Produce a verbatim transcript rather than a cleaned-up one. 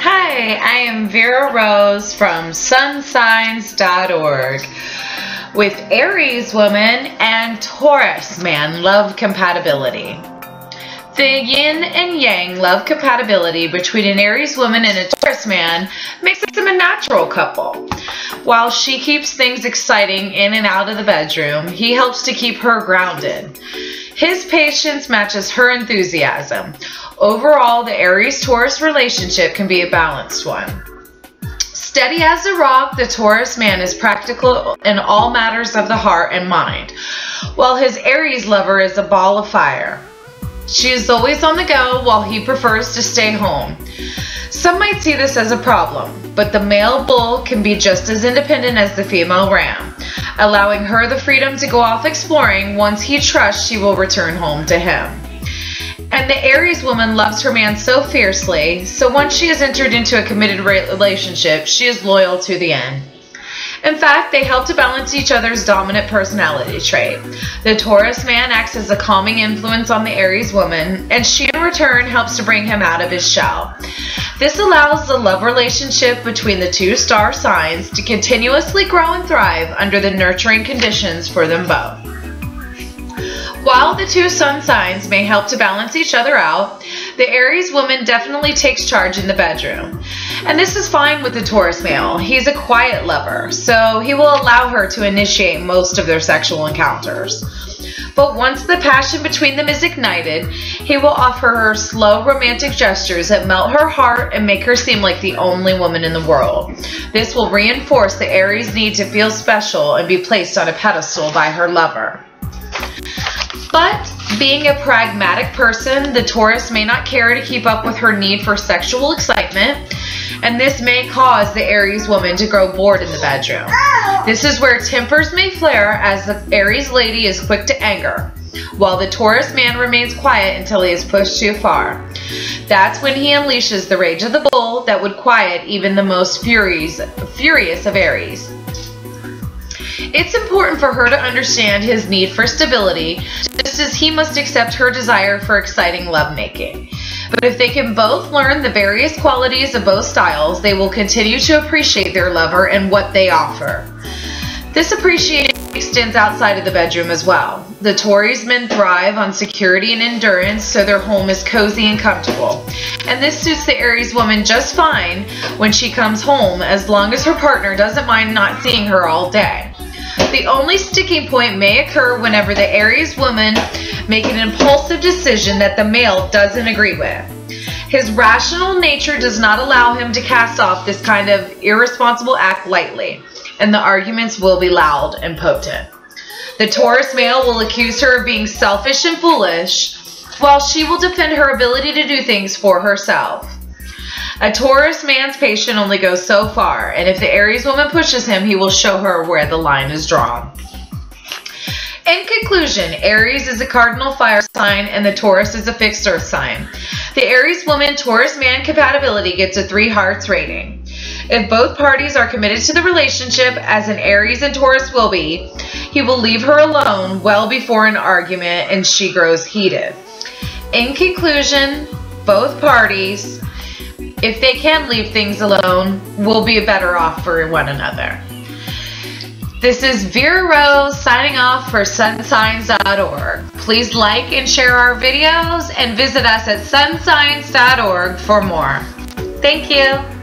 Hi, I am Vera Rose from sun signs dot org with Aries woman and Taurus man love compatibility. The yin and yang love compatibility between an Aries woman and a Taurus man makes them a natural couple. While she keeps things exciting in and out of the bedroom, he helps to keep her grounded. His patience matches her enthusiasm. Overall, the Aries-Taurus relationship can be a balanced one. Steady as a rock, the Taurus man is practical in all matters of the heart and mind, while his Aries lover is a ball of fire. She is always on the go, while he prefers to stay home. Some might see this as a problem, but the male bull can be just as independent as the female ram, allowing her the freedom to go off exploring. Once he trusts she will return home to him. And the Aries woman loves her man so fiercely, so once she is entered into a committed relationship, she is loyal to the end. In fact, they help to balance each other's dominant personality trait. The Taurus man acts as a calming influence on the Aries woman, and she in return helps to bring him out of his shell. This allows the love relationship between the two star signs to continuously grow and thrive under the nurturing conditions for them both. While the two sun signs may help to balance each other out, the Aries woman definitely takes charge in the bedroom. And this is fine with the Taurus male. He's a quiet lover, so he will allow her to initiate most of their sexual encounters. But once the passion between them is ignited, he will offer her slow romantic gestures that melt her heart and make her seem like the only woman in the world. This will reinforce the Aries' need to feel special and be placed on a pedestal by her lover. But being a pragmatic person, the Taurus may not care to keep up with her need for sexual excitement, and this may cause the Aries woman to grow bored in the bedroom. This is where tempers may flare, as the Aries lady is quick to anger, while the Taurus man remains quiet until he is pushed too far. That's when he unleashes the rage of the bull that would quiet even the most furies, furious of Aries. It's important for her to understand his need for stability, just as he must accept her desire for exciting lovemaking. But if they can both learn the various qualities of both styles, they will continue to appreciate their lover and what they offer. This appreciation extends outside of the bedroom as well. The Taurus men thrive on security and endurance, so their home is cozy and comfortable. And this suits the Aries woman just fine when she comes home, as long as her partner doesn't mind not seeing her all day. The only sticking point may occur whenever the Aries woman makes an impulsive decision that the male doesn't agree with. His rational nature does not allow him to cast off this kind of irresponsible act lightly, and the arguments will be loud and potent. The Taurus male will accuse her of being selfish and foolish, while she will defend her ability to do things for herself. A Taurus man's patience only goes so far, and if the Aries woman pushes him, he will show her where the line is drawn. In conclusion, Aries is a cardinal fire sign and the Taurus is a fixed earth sign. The Aries woman Taurus man compatibility gets a three hearts rating. If both parties are committed to the relationship, as an Aries and Taurus will be, he will leave her alone well before an argument and she grows heated. In conclusion, both parties, if they can leave things alone, we'll be better off for one another. This is Vera Rose signing off for sun signs dot org. Please like and share our videos and visit us at sun signs dot org for more. Thank you.